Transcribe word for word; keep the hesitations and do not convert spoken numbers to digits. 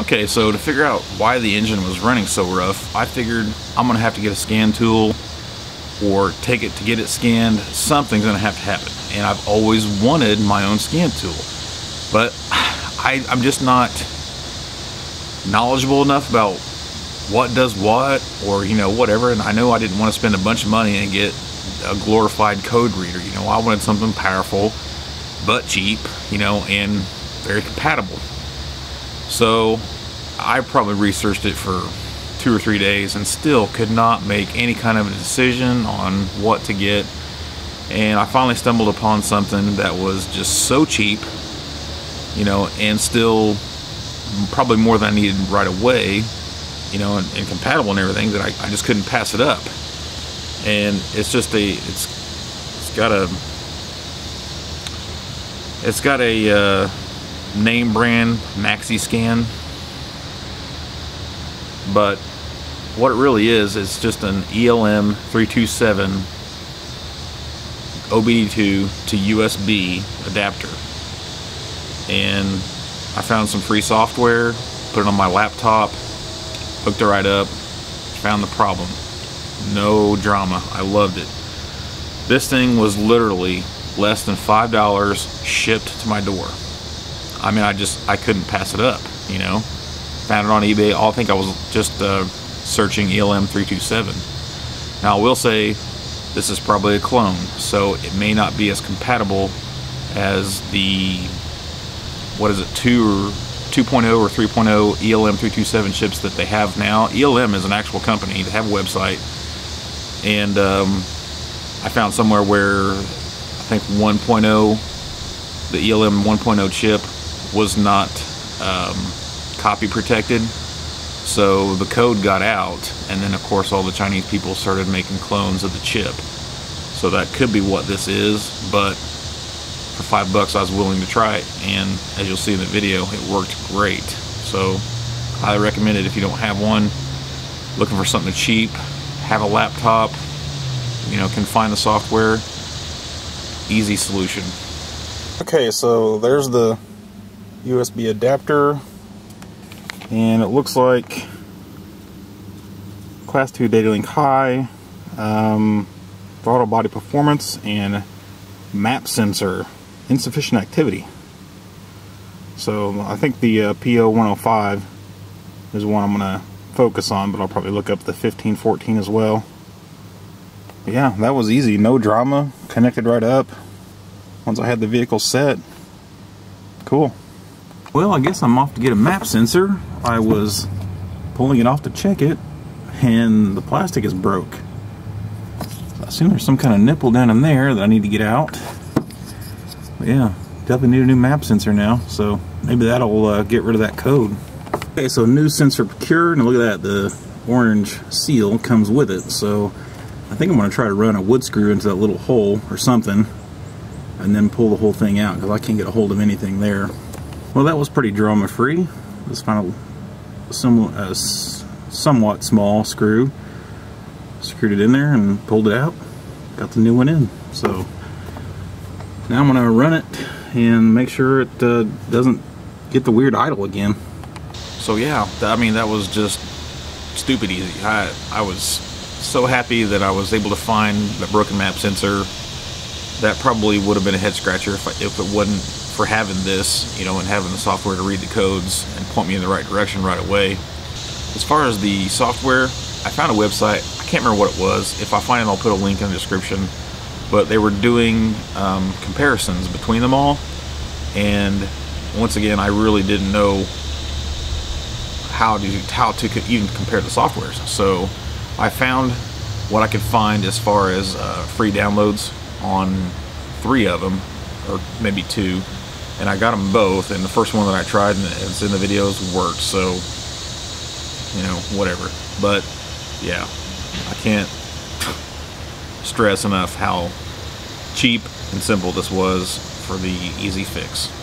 Okay, so to figure out why the engine was running so rough, I figured I'm gonna have to get a scan tool or take it to get it scanned. Something's gonna have to happen. And I've always wanted my own scan tool, but I, I'm just not knowledgeable enough about what does what, or you know, whatever. And I know I didn't want to spend a bunch of money and get a glorified code reader. You know, I wanted something powerful but cheap, you know, and very compatible. So I probably researched it for two or three days and still could not make any kind of a decision on what to get. And I finally stumbled upon something that was just so cheap, you know, and still probably more than I needed right away, you know, and, and compatible and everything, that I, I just couldn't pass it up. And it's just a, it's, it's got a, it's got a uh, name brand, MaxiScan. But what it really is, it's just an E L M three two seven O B D two to U S B adapter. And I found some free software, put it on my laptop, hooked it right up, found the problem. No drama. I loved it. This thing was literally less than five dollars shipped to my door. I mean, I just, I couldn't pass it up, you know. Found it on eBay. I think I was just uh, searching E L M three two seven. Now, I will say this is probably a clone, so it may not be as compatible as the, what is it, two or two point oh or three point oh E L M three two seven chips that they have now. E L M is an actual company. They have a website. And um, I found somewhere where I think one point oh, the E L M one point oh chip was not um, copy protected. So the code got out, and then of course all the Chinese people started making clones of the chip. So that could be what this is, but for five bucks I was willing to try it, and as you'll see in the video, it worked great. So I recommend it if you don't have one, looking for something cheap, have a laptop, you know, can find the software, easy solution. Okay, so there's the U S B adapter, and it looks like class two data link high, um, throttle body performance, and M A P sensor, insufficient activity. So I think the uh, P zero one zero five is one I'm gonna focus on, but I'll probably look up the fifteen fourteen as well. But yeah, that was easy, no drama, connected right up once I had the vehicle set. Cool. Well, I guess I'm off to get a M A P sensor. I was pulling it off to check it, and the plastic is broke. I assume there's some kind of nipple down in there that I need to get out. But yeah, definitely need a new M A P sensor now, so maybe that'll uh, get rid of that code. Okay, so new sensor procured, and look at that, the orange seal comes with it. So I think I'm going to try to run a wood screw into that little hole or something, and then pull the whole thing out, because I can't get a hold of anything there. Well, that was pretty drama-free. Let's find a some, uh, somewhat small screw. Screwed it in there and pulled it out. Got the new one in. So now I'm going to run it and make sure it uh, doesn't get the weird idle again. So yeah, I mean, that was just stupid easy. I, I was so happy that I was able to find the broken M A P sensor. That probably would have been a head scratcher if, I, if it wasn't for having this, you know, and having the software to read the codes and point me in the right direction right away. As far as the software, I found a website. I can't remember what it was. If I find it, I'll put a link in the description. But they were doing um, comparisons between them all. And once again, I really didn't know how to, how to even compare the softwares. So I found what I could find as far as uh, free downloads on three of them, or maybe two, and I got them both, and the first one that I tried, and it's in the videos, worked, so, you know, whatever. But yeah, I can't stress enough how cheap and simple this was for the easy fix.